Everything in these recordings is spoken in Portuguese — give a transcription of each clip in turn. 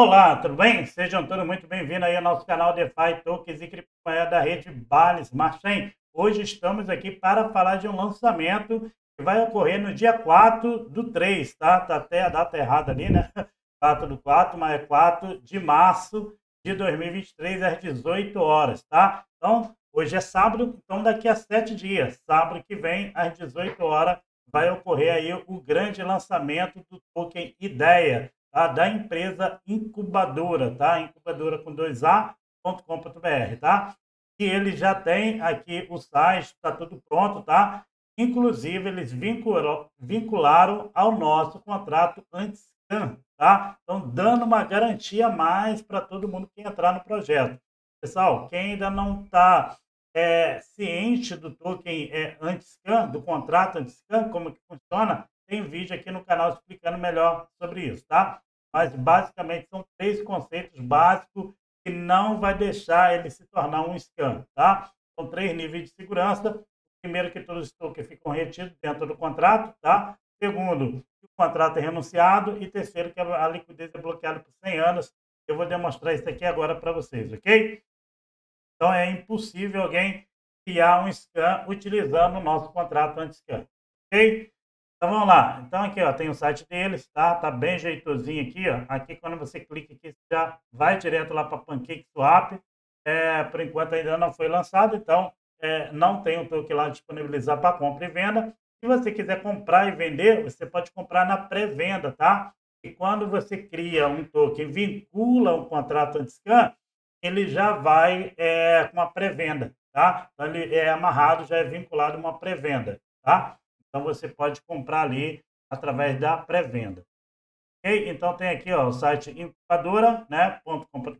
Olá, tudo bem? Sejam todos muito bem-vindos aí ao nosso canal DeFi, Tokens e Criptomoeda da rede Bales Marchem. Hoje estamos aqui para falar de um lançamento que vai ocorrer no dia 4/3, tá? Tá até a data errada ali, né? 4/4, mas é 4 de março de 2023, às 18 horas, tá? Então, hoje é sábado, então daqui a 7 dias, sábado que vem, às 18 horas, vai ocorrer aí o grande lançamento do token Ideia, tá? Da empresa Incubadora, tá? Incubadora com 2a.com.br, tá? E ele já tem aqui o site, tá tudo pronto, tá? Inclusive, eles vincularam ao nosso contrato anti-scam, tá? Então, dando uma garantia a mais para todo mundo que entrar no projeto. Pessoal, quem ainda não está ciente do token anti-scam, do contrato anti-scam, como que funciona, tem vídeo aqui no canal explicando melhor sobre isso, tá? Mas basicamente são 3 conceitos básicos que não vai deixar ele se tornar um scam, tá? São 3 níveis de segurança. Primeiro, que todos os tokens ficam retidos dentro do contrato, tá? Segundo, que o contrato é renunciado. E terceiro, que a liquidez é bloqueada por 100 anos. Eu vou demonstrar isso aqui agora para vocês, ok? Então, é impossível alguém criar um scam utilizando o nosso contrato anti-scam, ok? Então vamos lá, então aqui ó, tem o site deles, tá? Tá bem jeitosinho aqui, ó. Aqui quando você clica aqui, você já vai direto lá para PancakeSwap. Por enquanto ainda não foi lançado, então não tem um token lá disponibilizado para compra e venda. Se você quiser comprar e vender, você pode comprar na pré-venda, tá? E quando você cria um token, vincula um contrato anti-scam, ele já vai com a pré-venda, tá? Então ele é amarrado, já é vinculado a uma pré-venda, tá? Então, você pode comprar ali através da pré-venda. Okay? Então, tem aqui ó, o site incubadora.com.br,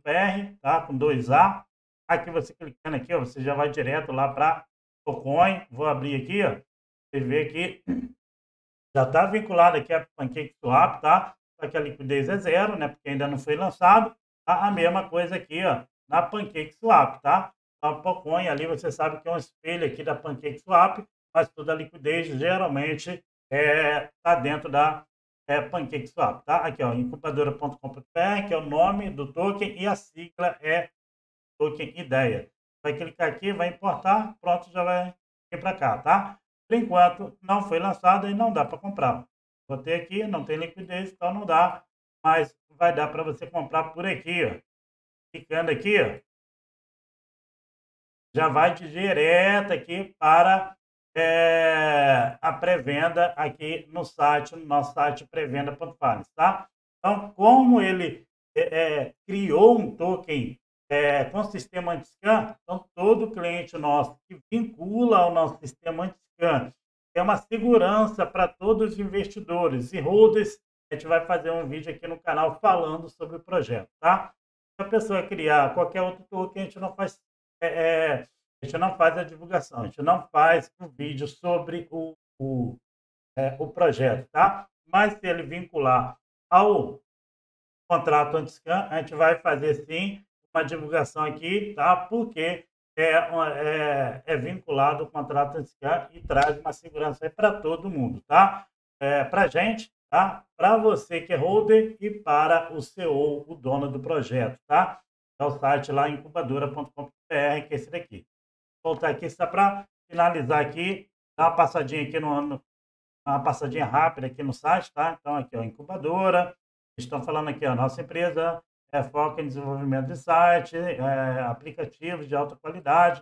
tá? Com 2A. Aqui, você clicando aqui, ó, você já vai direto lá para Poocoin. Vou abrir aqui, ó. Você vê que já está vinculado aqui a PancakeSwap, tá? Só que a liquidez é zero, né? Porque ainda não foi lançado. Tá? A mesma coisa aqui, ó, na PancakeSwap, tá? A Poocoin ali, você sabe que é um espelho aqui da PancakeSwap. Mas toda a liquidez geralmente está dentro da PancakeSwap, tá? Aqui, ó, incubadora.com.br, que é o nome do token e a sigla é token Ideia. Vai clicar aqui, vai importar, pronto, já vai vir para cá, tá? Por enquanto, não foi lançado e não dá para comprar. Botei aqui, não tem liquidez, então não dá, mas vai dar para você comprar por aqui, ó. Clicando aqui, ó, já vai direto aqui para a pré-venda aqui no site, no nosso site prevenda.finance, tá? Então, como ele criou um token com sistema anti-scam, então todo cliente nosso que vincula ao nosso sistema anti-scam é uma segurança para todos os investidores e holders. A gente vai fazer um vídeo aqui no canal falando sobre o projeto, tá? Se a pessoa criar qualquer outro token, a gente não faz a gente não faz a divulgação, a gente não faz um vídeo sobre o projeto, tá? Mas se ele vincular ao contrato anti-scam, a gente vai fazer sim uma divulgação aqui, tá? Porque é vinculado ao contrato anti-scam e traz uma segurança aí para todo mundo, tá? Para a gente, tá? Para você que é holder e para o CEO, o dono do projeto, tá? É o site lá, incubadora.com.br, que é esse daqui. Voltar aqui só para finalizar aqui, dar uma passadinha aqui uma passadinha rápida aqui no site, tá? Então aqui ó, Incubadora, estão falando aqui ó, nossa empresa foca em desenvolvimento de site, aplicativos de alta qualidade,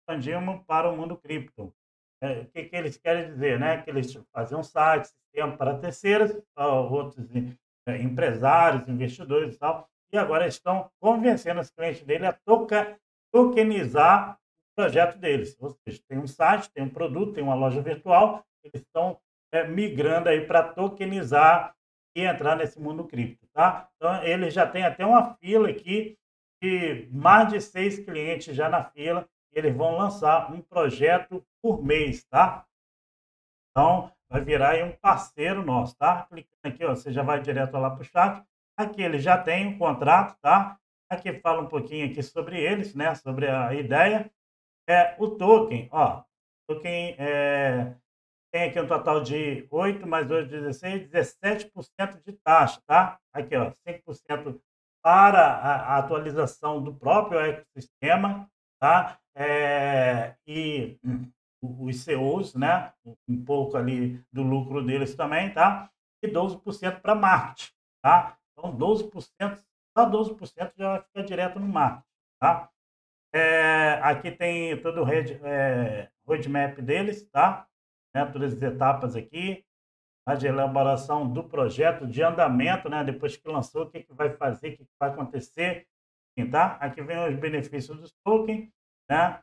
expandimos para o mundo cripto. O que eles querem dizer, né? Que eles fazem um site, sistema para terceiros, outros empresários, investidores e tal, e agora estão convencendo os clientes dele a tokenizar projeto deles, ou seja, tem um site, tem um produto, tem uma loja virtual, eles estão migrando aí para tokenizar e entrar nesse mundo cripto, tá? Então, ele já tem até uma fila aqui de mais de 6 clientes já na fila, e eles vão lançar um projeto por mês, tá? Então, vai virar aí um parceiro nosso, tá? Clicando aqui, ó, você já vai direto lá para o chat, aqui ele já tem um contrato, tá? Aqui fala um pouquinho aqui sobre eles, né? Sobre a ideia. O token, ó, token tem aqui um total de 8 mais 8, 16, 17% de taxa, tá? Aqui, ó, 5% para a atualização do próprio ecossistema, tá? E os CEOs, né? Um pouco ali do lucro deles também, tá? E 12% para marketing, tá? Então 12%, só 12% já fica direto no marketing, tá? Aqui tem todo o roadmap deles, tá? Né, todas as etapas aqui, a de elaboração do projeto, de andamento, né? Depois que lançou, o que, que vai fazer, o que, que vai acontecer, assim, tá? Aqui vem os benefícios dos tokens, né?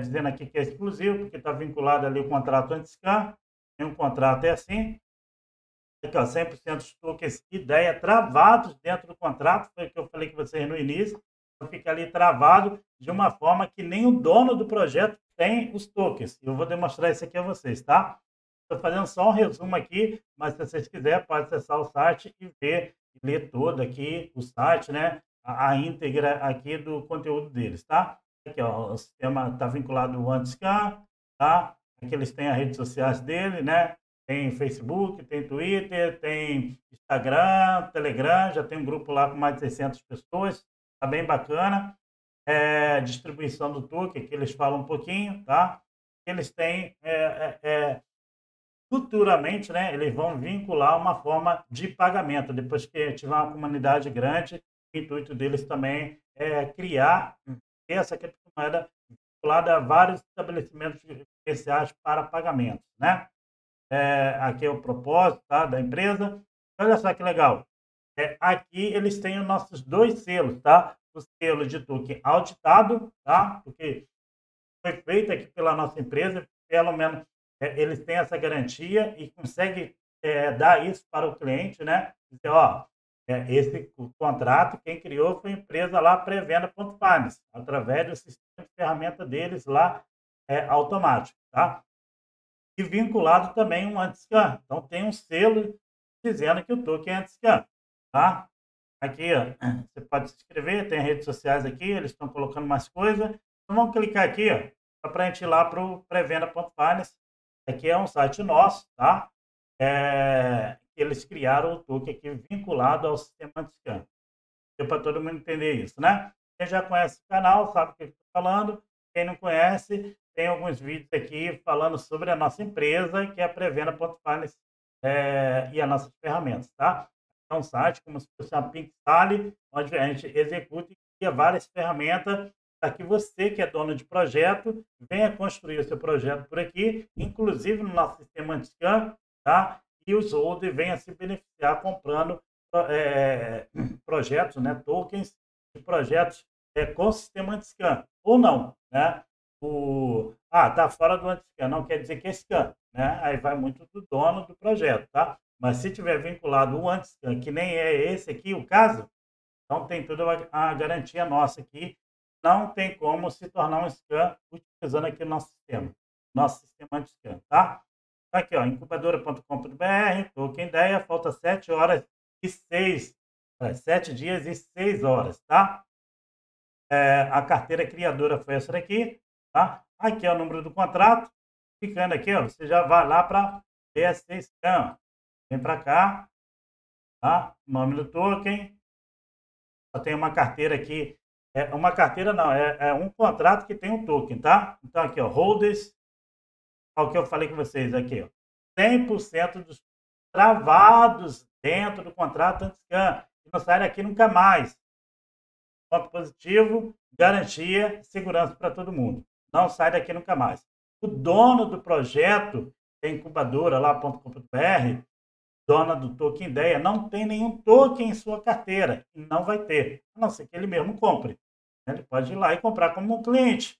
Dizendo aqui que é exclusivo, porque está vinculado ali o contrato anti-scan, tem um contrato assim, aqui, ó, 100% dos tokens, ideia, travados dentro do contrato, foi o que eu falei com vocês no início, fica ali travado de uma forma que nem o dono do projeto tem os tokens. Eu vou demonstrar isso aqui a vocês, tá? Estou fazendo só um resumo aqui, mas se vocês quiserem, pode acessar o site e ver, ler todo aqui o site, né? A íntegra aqui do conteúdo deles, tá? Aqui, ó, o sistema está vinculado ao anti-scam, tá? Aqui eles têm as redes sociais dele, né? Tem Facebook, tem Twitter, tem Instagram, Telegram, já tem um grupo lá com mais de 600 pessoas, tá bem bacana. Distribuição do token, que eles falam um pouquinho, tá? Eles têm, futuramente, né? Eles vão vincular uma forma de pagamento. Depois que tiver uma comunidade grande, o intuito deles também é criar essa criptomoeda vinculada a vários estabelecimentos comerciais para pagamentos, né? Aqui é o propósito, tá, da empresa. Olha só que legal. Aqui eles têm os nossos dois selos, tá? O selo de token auditado, tá? Porque foi feito aqui pela nossa empresa, pelo menos eles têm essa garantia e conseguem dar isso para o cliente, né? Dizer, ó, esse contrato quem criou foi a empresa lá, prevenda.finance, através do sistema de ferramenta deles lá, automático, tá? E vinculado também um anti-scan. Então tem um selo dizendo que o token é anti-scan. Tá? Aqui, ó, você pode se inscrever, tem redes sociais aqui, eles estão colocando mais coisa. Então, vamos clicar aqui, ó, para a gente ir lá para o prevenda.finance. Aqui é um site nosso, tá? Eles criaram o token aqui vinculado ao sistema anti-scan. Deu para todo mundo entender isso, né? Quem já conhece o canal sabe o que eu estou falando. Quem não conhece, tem alguns vídeos aqui falando sobre a nossa empresa, que é a prevenda.finance, e as nossas ferramentas, tá? É um site como se fosse uma Pinkstale, onde a gente executa e cria várias ferramentas para que você, que é dono de projeto, venha construir o seu projeto por aqui, inclusive no nosso sistema anti-scan, tá? E os holders venham se beneficiar comprando projetos, né? Tokens de projetos com sistema anti-scan, ou não, né? Tá fora do anti-scan, não quer dizer que é scan, né? Aí vai muito do dono do projeto, tá? Mas se tiver vinculado o anti-scan, que nem é esse aqui o caso, então tem toda a garantia nossa aqui. Não tem como se tornar um scan utilizando aqui o nosso sistema anti-scan, tá? Aqui, ó, incubadora.com.br, token ideia, falta 7 dias e 6 horas, tá? A carteira criadora foi essa daqui, tá? Aqui é o número do contrato, ficando aqui, ó, você já vai lá para BSC scan. Vem para cá, tá? Nome do token. Só tem uma carteira aqui. Uma carteira não, é um contrato que tem um token, tá? Então aqui, ó, holders. Olha o que eu falei com vocês aqui, ó. 100% dos travados dentro do contrato anti-scan. Não sai daqui nunca mais. Ponto positivo, garantia, segurança para todo mundo. Não sai daqui nunca mais. O dono do projeto, incubadora lá.com.br, dona do token ideia, não tem nenhum token em sua carteira. Não vai ter. A não ser que ele mesmo compre. Ele pode ir lá e comprar como um cliente.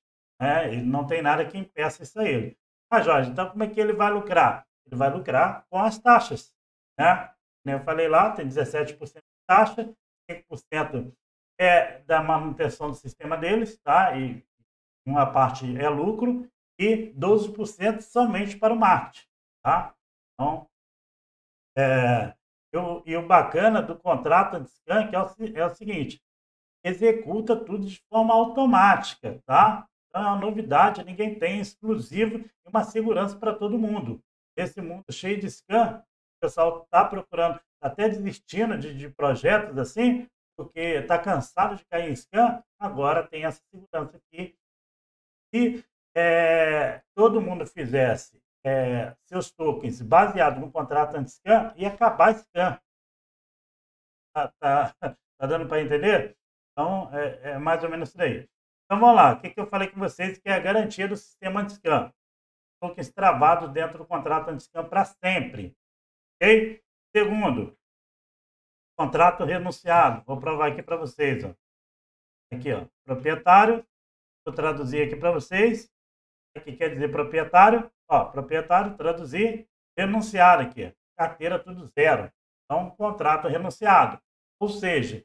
Ele não tem nada que impeça isso a ele. Ah, Jorge, então como é que ele vai lucrar? Ele vai lucrar com as taxas, né? Como eu falei lá, tem 17% de taxa, 5% é da manutenção do sistema deles, tá? E uma parte é lucro e 12% somente para o marketing, tá? Então, e o bacana do contrato anti-scan é o seguinte: executa tudo de forma automática, tá? Então é uma novidade, ninguém tem, exclusivo e uma segurança para todo mundo. Esse mundo cheio de scan, o pessoal está procurando, até desistindo de projetos assim, porque está cansado de cair em scam, agora tem essa segurança aqui. Se todo mundo fizesse seus tokens baseado no contrato anti-scam, ia acabar scam. Tá dando para entender? Então, é mais ou menos isso daí. Então, vamos lá. O que, que eu falei com vocês? Que é a garantia do sistema anti-scam. Tokens travados dentro do contrato anti-scam para sempre. Ok? Segundo, contrato renunciado. Vou provar aqui para vocês. Ó. Aqui, ó. Proprietário. Vou traduzir aqui para vocês. Aqui quer dizer proprietário. Ó, proprietário, traduzir, renunciar aqui. Carteira tudo zero. Então, contrato renunciado. Ou seja,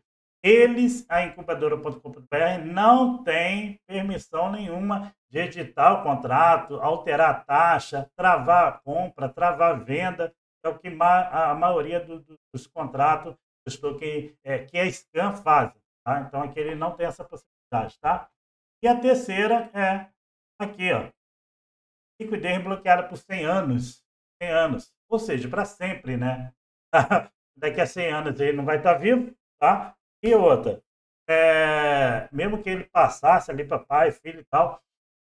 a incubadora.com.br não tem permissão nenhuma de editar o contrato, alterar a taxa, travar a compra, travar a venda. É o que a maioria dos contratos que a scam fazem. Tá? Então, aqui ele não tem essa possibilidade. Tá? E a terceira é aqui, ó, liquidez bloqueada por 100 anos. 100 anos. Ou seja, para sempre, né? Daqui a 100 anos ele não vai estar vivo. Tá? E outra, mesmo que ele passasse ali para pai, filho e tal,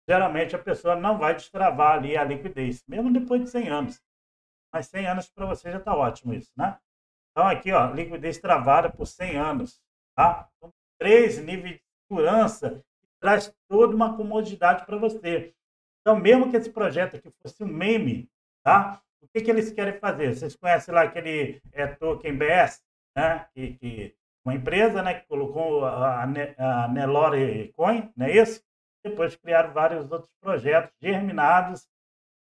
geralmente a pessoa não vai destravar ali a liquidez, mesmo depois de 100 anos. Mas 100 anos para você já está ótimo isso, né? Então aqui, ó, liquidez travada por 100 anos, tá? Então, 3 níveis de segurança que traz toda uma comodidade para você. Então, mesmo que esse projeto aqui fosse um meme, tá? O que, que eles querem fazer? Vocês conhecem lá aquele token BS, né? Uma empresa, né, que colocou a Nelore Coin, não é isso? Depois criaram vários outros projetos germinados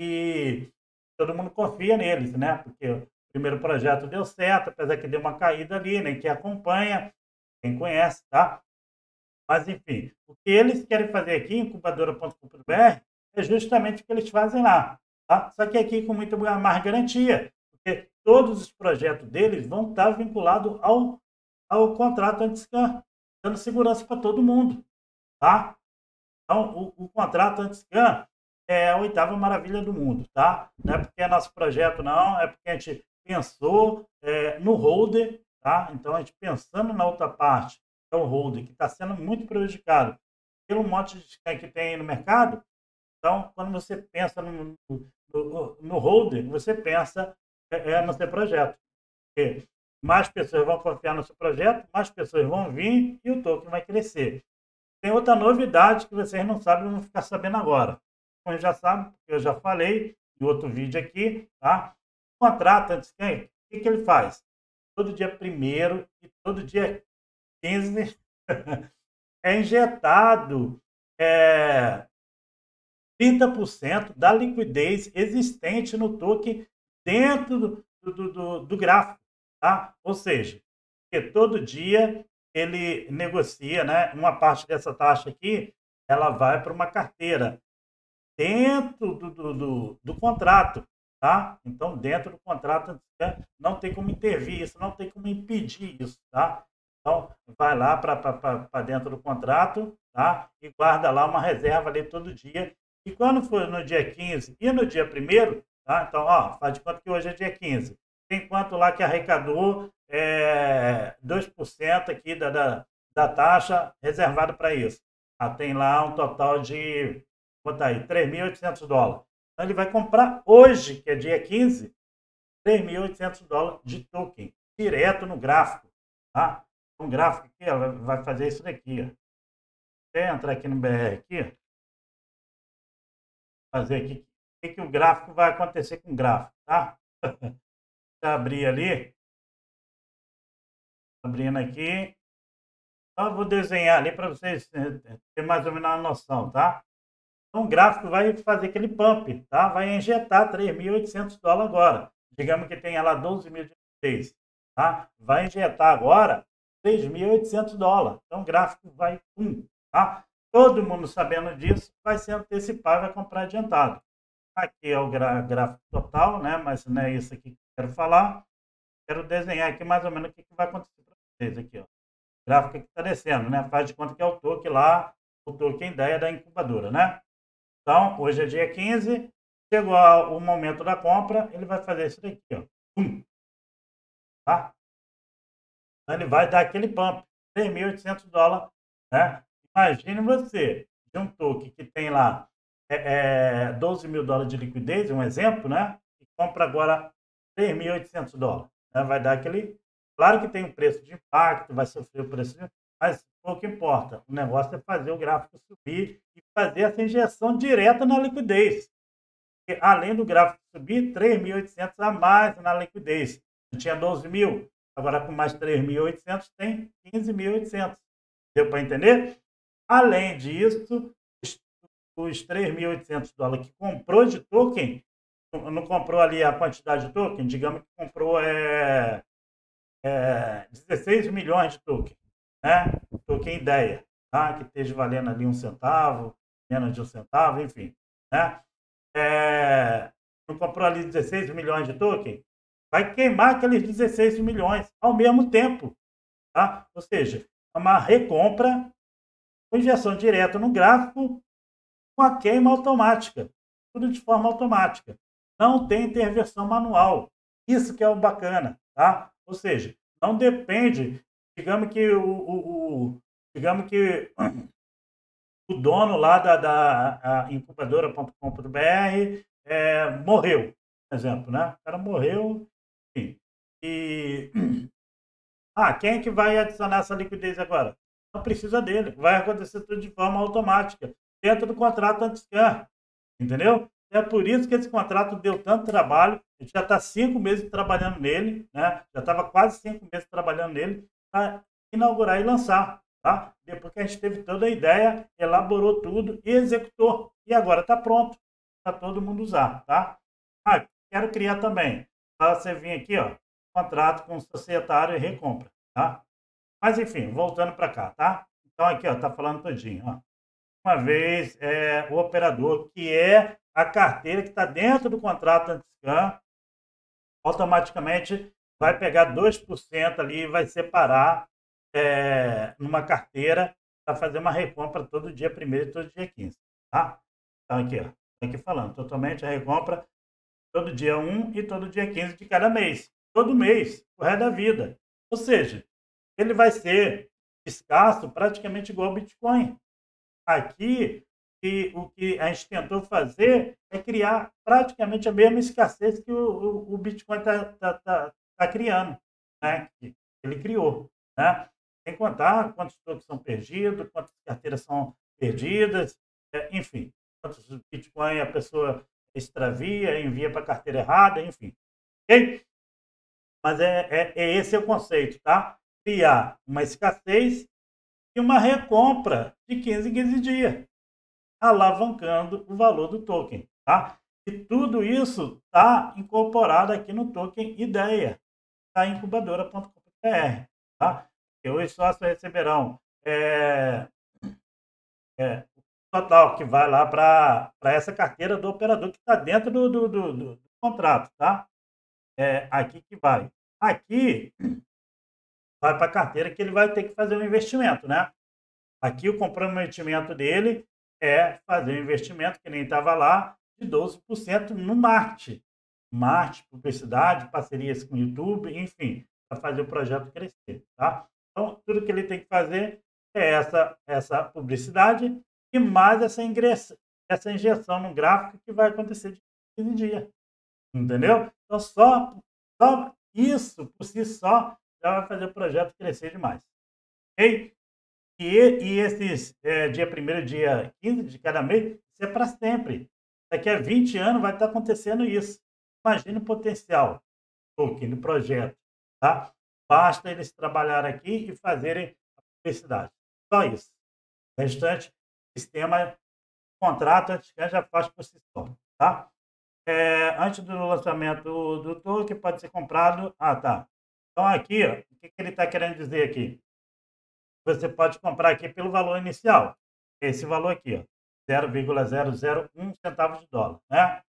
e todo mundo confia neles, né? Porque o primeiro projeto deu certo, apesar que deu uma caída ali, né? Quem acompanha, quem conhece, tá? Mas, enfim, o que eles querem fazer aqui, incubadora.com.br, é justamente o que eles fazem lá, tá? Só que aqui com muito mais garantia, porque todos os projetos deles vão estar vinculados ao contrato anti-scam, dando segurança para todo mundo, tá? Então, o contrato anti-scam é a oitava maravilha do mundo, tá? Não é porque é nosso projeto, não, é porque a gente pensou no holder, tá? Então, a gente pensando na outra parte, que é o holder, que está sendo muito prejudicado pelo monte de scam que tem aí no mercado. Então, quando você pensa no holder, você pensa no seu projeto. Porque mais pessoas vão confiar no seu projeto, mais pessoas vão vir e o token vai crescer. Tem outra novidade que vocês não sabem, vão ficar sabendo agora. Como já sabem, eu já falei em outro vídeo aqui, tá? O contrato anti-scam, o que, que ele faz? Todo dia 1º e todo dia 15 é injetado 30% da liquidez existente no token dentro do gráfico. Tá? Ou seja, porque todo dia ele negocia, né? Uma parte dessa taxa aqui, ela vai para uma carteira dentro do contrato, tá? Então, dentro do contrato não tem como intervir isso, não tem como impedir isso, tá? Então, vai lá para dentro do contrato, tá? E guarda lá uma reserva ali todo dia. E quando for no dia 15 e no dia 1º, tá? Então, ó, faz de conta que hoje é dia 15. Tem quanto lá que arrecadou 2% aqui da taxa reservada para isso. Ah, tem lá um total de, vou botar aí, $3.800. Então, ele vai comprar hoje, que é dia 15, $3.800 de token, direto no gráfico. Tá? Um gráfico aqui, ó, vai fazer isso daqui. Ó. Até entrar aqui no BR, aqui, fazer aqui. O que, que o gráfico vai acontecer com o gráfico, tá? Abrir ali, abrindo aqui, eu vou desenhar ali para vocês terem mais ou menos uma noção, tá? Então o gráfico vai fazer aquele pump, tá? Vai injetar $3.800 agora, digamos que tenha lá 12.000, tá? Vai injetar agora $3.800, então o gráfico vai, tá? Todo mundo sabendo disso, vai se antecipar, vai comprar adiantado. Aqui é o gráfico total, né? Mas não é isso aqui. Quero falar, quero desenhar aqui mais ou menos o que vai acontecer para vocês aqui, ó. O gráfico que está descendo, né? Faz de conta que é o token lá, o token ideia da incubadora, né? Então, hoje é dia 15, chegou o momento da compra, ele vai fazer isso daqui, ó. Tá? Então, ele vai dar aquele pump, $3.800, né? Imagine você, de um token que tem lá 12 mil dólares de liquidez, um exemplo, né? E compra agora $3.800, né? Vai dar aquele... Claro que tem um preço de impacto, vai sofrer o preço de impacto, mas pouco importa. O negócio é fazer o gráfico subir e fazer essa injeção direta na liquidez. Porque, além do gráfico subir, 3.800 a mais na liquidez. Não tinha 12 mil, agora com mais 3.800 tem 15.800. Deu para entender? Além disso, os $3.800 que comprou de token, não comprou ali a quantidade de token, digamos que comprou 16 milhões de token, né? Token ideia, tá? Que esteja valendo ali $0,01, menos de $0,01, enfim, né? Não comprou ali 16 milhões de token, vai queimar aqueles 16 milhões ao mesmo tempo, tá? Ou seja, uma recompra com injeção direta no gráfico, com a queima automática, tudo de forma automática, não tem intervenção manual. Isso que é o bacana, tá? Ou seja, não depende, digamos que o dono lá da incubadora.com.br morreu, por exemplo, né? O cara morreu, enfim, e quem é que vai adicionar essa liquidez agora? Não precisa dele, vai acontecer tudo de forma automática, dentro do contrato anti-scan, entendeu? É por isso que esse contrato deu tanto trabalho. A gente já está 5 meses trabalhando nele, né? Já estava quase 5 meses trabalhando nele para inaugurar e lançar, tá? Depois que a gente teve toda a ideia, elaborou tudo, executou e agora está pronto para todo mundo usar, tá? Quero criar também. Tá? Você vem aqui, ó, contrato com o societário e recompra, tá? Mas enfim, voltando para cá, tá? Então aqui, ó, tá falando todinho, ó. Uma vez o operador, que é a carteira que está dentro do contrato anti-scan, automaticamente vai pegar 2% ali e vai separar numa carteira para fazer uma recompra todo dia 1º e todo dia 15, tá? Então aqui, ó, aqui falando, totalmente a recompra todo dia 1 e todo dia 15 de cada mês, todo mês, o resto da vida. Ou seja, ele vai ser escasso, praticamente igual ao Bitcoin. Aqui, e o que a gente tentou fazer é criar praticamente a mesma escassez que o Bitcoin está criando, né? Que ele criou, né? Sem contar quantos tokens são perdidos, quantas carteiras são perdidas, enfim, quantos Bitcoin a pessoa extravia, envia para a carteira errada, enfim. Okay? Mas esse é o conceito, tá? Criar uma escassez e uma recompra de 15 em 15 dias, alavancando o valor do token, tá? E tudo isso tá incorporado aqui no token Ideia da incubadora.com.br, tá? E os sócios receberão o total que vai lá para essa carteira do operador que está dentro do contrato, tá? Aqui que vai. Aqui vai para a carteira que ele vai ter que fazer um investimento, né? Aqui o comprometimento dele é fazer um investimento, que nem estava lá, de 12% no marketing. Marketing, publicidade, parcerias com o YouTube, enfim, para fazer o projeto crescer, tá? Então, tudo que ele tem que fazer é essa publicidade e mais essa injeção no gráfico que vai acontecer de 15 dias, entendeu? Então, só isso, por si só, já vai fazer o projeto crescer demais, ok? E esses dia 1º, dia 15 de cada mês, isso é para sempre. Daqui a 20 anos vai estar acontecendo isso. Imagina o potencial do projeto, tá? Basta eles trabalharem aqui e fazerem a publicidade. Só isso. O restante, o sistema, o contrato, antes que já faz por si só, tá? Antes do lançamento do token, pode ser comprado... tá. Então, aqui, ó, o que ele está querendo dizer aqui? Você pode comprar aqui pelo valor inicial, esse valor aqui, 0,001 centavos de dólar, né?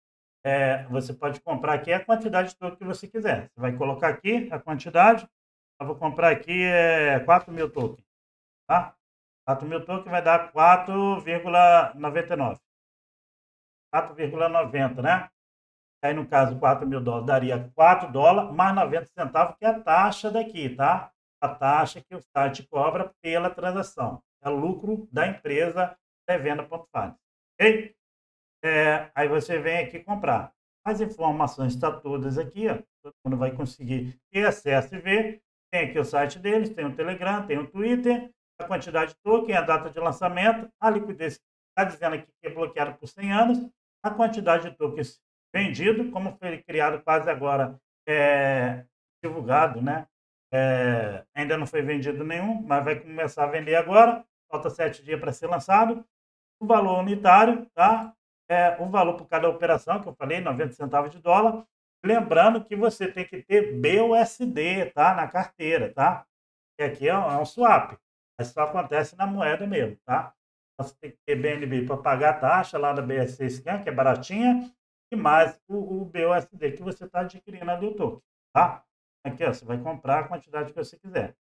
Você pode comprar aqui a quantidade de token que você quiser. Você vai colocar aqui a quantidade. Eu vou comprar aqui 4 mil tokens, tá? 4 mil tokens vai dar 4,99. 4,90, né? Aí, no caso, 4 mil dólares daria 4 dólares mais 90 centavos, que é a taxa daqui, tá? a taxa que o site cobra pela transação. É lucro da empresa prevenda.finance. Ok? Aí você vem aqui comprar. As informações estão todas aqui, ó. Todo mundo vai conseguir ter acesso e ver. Tem aqui o site deles, tem o Telegram, tem o Twitter, a quantidade de token, a data de lançamento, a liquidez, está dizendo aqui que é bloqueado por 100 anos, a quantidade de tokens vendido, como foi criado quase agora, divulgado, né? Ainda não foi vendido nenhum, mas vai começar a vender agora, falta 7 dias para ser lançado, o valor unitário, tá? O valor por cada operação, que eu falei, 90 centavos de dólar, lembrando que você tem que ter BUSD, tá? Na carteira, tá? E aqui é um swap, mas só acontece na moeda mesmo, tá? Você tem que ter BNB para pagar a taxa lá da BSC, que é baratinha, e mais o BUSD que você está adquirindo ali o token, tá? Aqui, ó, você vai comprar a quantidade que você quiser.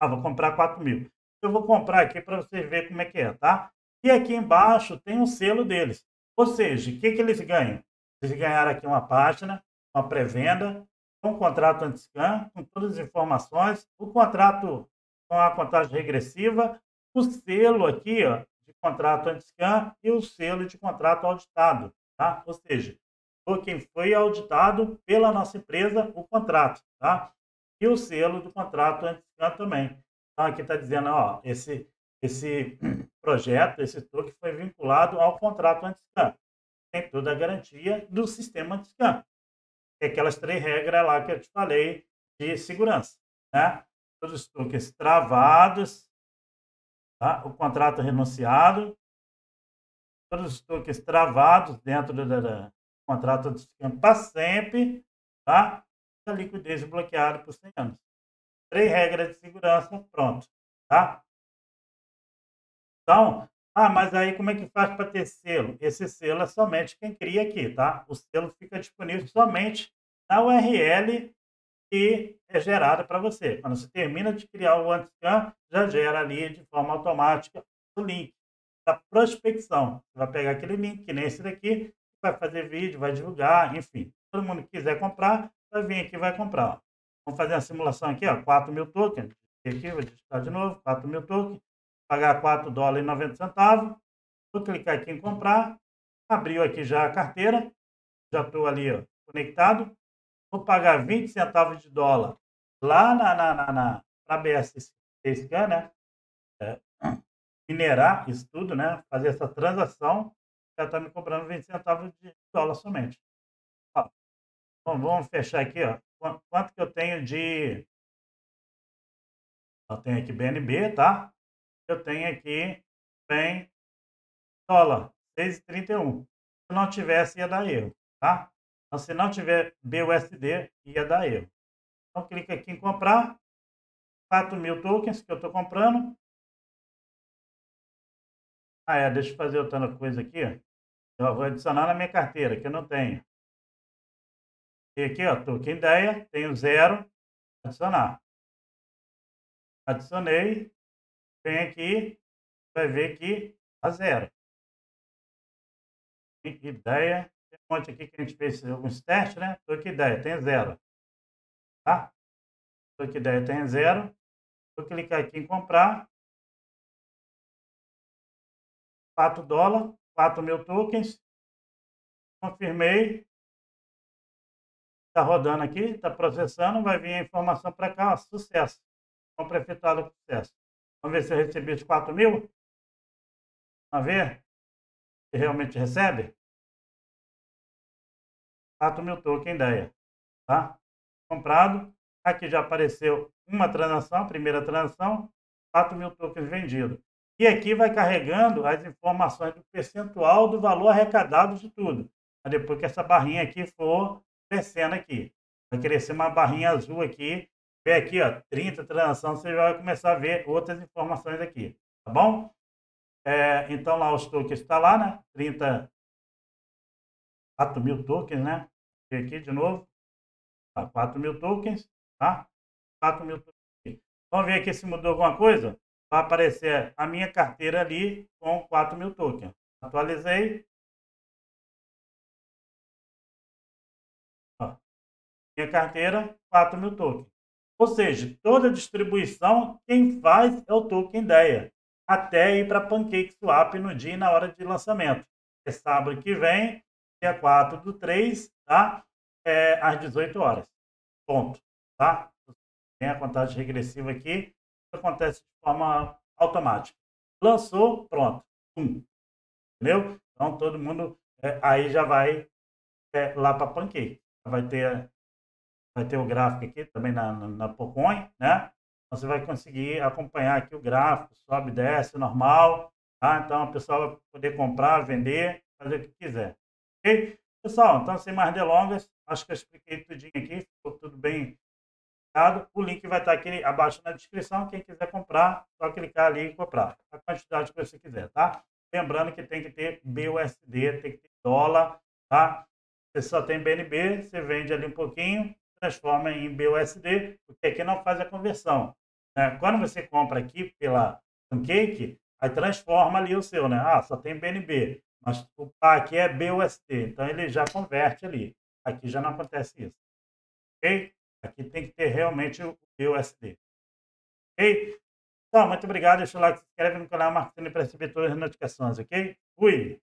Ah, vou comprar 4 mil. Eu vou comprar aqui para você ver como é que é, tá? E aqui embaixo tem um selo deles. Ou seja, o que, que eles ganham? Eles ganharam aqui uma página, uma pré-venda, um contrato anti-scan, com todas as informações, o contrato com a contagem regressiva, o selo aqui, ó, de contrato anti-scan e o selo de contrato auditado, tá? Ou seja, quem foi auditado pela nossa empresa, o contrato, tá? E o selo do contrato anti-scan também. Então aqui está dizendo, ó, esse projeto, esse token foi vinculado ao contrato anti-scan. Tem toda a garantia do sistema anti-scan. Tem aquelas 3 regras lá que eu te falei de segurança, né? Todos os tokens travados, tá? O contrato renunciado, todos os tokens travados dentro do contrato de scan para sempre, tá? A liquidez bloqueada por 100 anos. 3 regras de segurança, pronto, tá? Então, mas aí como é que faz para ter selo? Esse selo é somente quem cria aqui, tá? O selo fica disponível somente na URL que é gerada para você. Quando você termina de criar o anti-scan, já gera ali de forma automática o link da prospecção. Você vai pegar aquele link, que nem esse daqui, vai fazer vídeo, vai divulgar, enfim. Todo mundo que quiser comprar, vai vir aqui e vai comprar. Vamos fazer uma simulação aqui, ó, 4 mil tokens. Aqui, vou digitar de novo, 4 mil tokens. Pagar $4,90. Vou clicar aqui em comprar. Abriu aqui já a carteira. Já estou ali, ó, conectado. Vou pagar 20 centavos de dólar lá na BSC, né? Minerar isso tudo, né? Fazer essa transação. Já está me cobrando 20 centavos de dólar somente. Ó, então vamos fechar aqui, ó. Quanto que eu tenho de... Eu tenho aqui BNB, tá? Eu tenho aqui bem dólar, 6,31. Se não tivesse, ia dar erro, tá? Então, se não tiver BUSD, ia dar erro. Então, clica aqui em comprar. 4 mil tokens que eu estou comprando. Deixa eu fazer outra coisa aqui. Eu vou adicionar na minha carteira, que eu não tenho. E aqui, ó, token ideia, tenho 0, adicionar. Adicionei. Vem aqui, vai ver que a 0. Ideia, tem um monte aqui que a gente fez alguns testes, né? Token ideia, tem 0. Tá? Token ideia tem 0. Vou clicar aqui em comprar. $4, 4 mil tokens. Confirmei. Está rodando aqui, está processando, vai vir a informação para cá, ó, sucesso. Compra efetuada com sucesso. Vamos ver se eu recebi os 4 mil. Vamos ver se realmente recebe. 4 mil token ideia. Tá? Comprado. Aqui já apareceu uma transação, a primeira transação. 4 mil tokens vendidos. E aqui vai carregando as informações do percentual do valor arrecadado de tudo. Depois que essa barrinha aqui for crescendo aqui. Vai crescer uma barrinha azul aqui. Vê aqui, ó, 30 transações, você vai começar a ver outras informações aqui, tá bom? Então lá os tokens estão lá, né? 4 mil tokens, né? E aqui de novo, tá? 4 mil tokens, tá? 4 mil tokens. Vamos ver aqui se mudou alguma coisa? Vai aparecer a minha carteira ali com 4 mil tokens. Atualizei. Ó, minha carteira, 4 mil tokens. Ou seja, toda distribuição, quem faz é o token DEA, até ir para PancakeSwap no dia e na hora de lançamento. É sábado que vem, dia 4/3, tá? Às 18 horas. Ponto, tá? Tem a contagem regressiva aqui, acontece de forma automática. Lançou, pronto. Entendeu? Então, todo mundo aí já vai lá para Pancake. Vai ter o gráfico aqui também na Poocoin, né? Você vai conseguir acompanhar aqui o gráfico, sobe, desce, normal, tá? Então o pessoal vai poder comprar, vender, fazer o que quiser, ok? Pessoal, então sem mais delongas, acho que eu expliquei tudinho aqui, ficou tudo bem explicado. O link vai estar aqui abaixo na descrição, quem quiser comprar, só clicar ali e comprar, a quantidade que você quiser, tá? Lembrando que tem que ter BUSD, tem que ter dólar, tá? Você só tem BNB, você vende ali um pouquinho, transforma em BUSD, porque aqui não faz a conversão, né? Quando você compra aqui pela Pancake, aí transforma ali o seu, né? Ah, só tem BNB, mas o PAC é BUSD, então ele já converte ali. Aqui já não acontece isso, ok? Aqui tem que ter realmente o BUSD, ok? Então, muito obrigado, deixa o like, se inscreve no canal, marca o sininho para receber todas as notificações, ok? Fui!